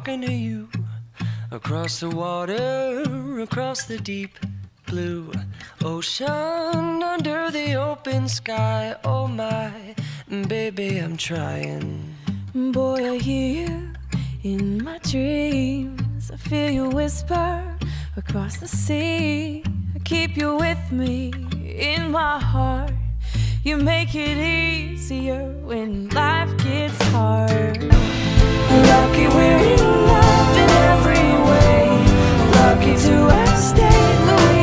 talking to you across the water, across the deep blue ocean, under the open sky. Oh my baby, I'm trying. Boy, I hear you in my dreams. I feel you whisper across the sea. I keep you with me in my heart. You make it easier when life gets hard. Lucky we're in love in every way. Lucky to have stayed the way.